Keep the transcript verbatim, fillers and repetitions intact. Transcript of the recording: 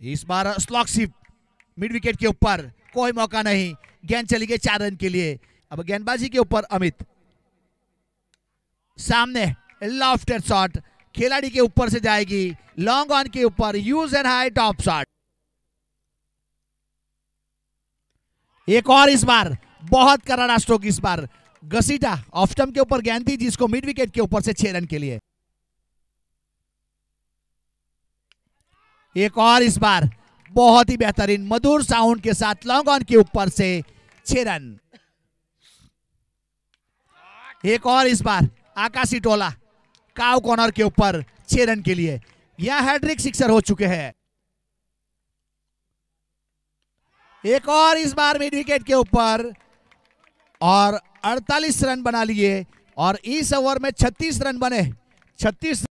इस बार स्लॉकशिप mid wicket के ऊपर, कोई मौका नहीं, गेंद चली गई चार रन के लिए। अब गेंदबाजी के ऊपर अमित, सामने लॉफ्टेड शॉट खिलाड़ी के ऊपर से जाएगी, लॉन्ग ऑन के ऊपर, use and high top shot. एक और, इस बार बहुत करारा स्ट्रोक, इस बार घसीटा ऑफ स्टंप के ऊपर गेंद थी जिसको मिड विकेट के ऊपर से छह रन के लिए। एक और, इस बार बहुत ही बेहतरीन मधुर साउंड के साथ लॉन्ग ऑन के ऊपर से छह रन। एक और, इस बार आकाशी टोला काउ कॉर्नर के ऊपर छह रन के लिए। यह हैट्रिक सिक्सर हो चुके हैं। एक और, इस बार मिड विकेट के ऊपर, और अड़तालीस रन बना लिए और इस ओवर में छत्तीस रन बने। छत्तीस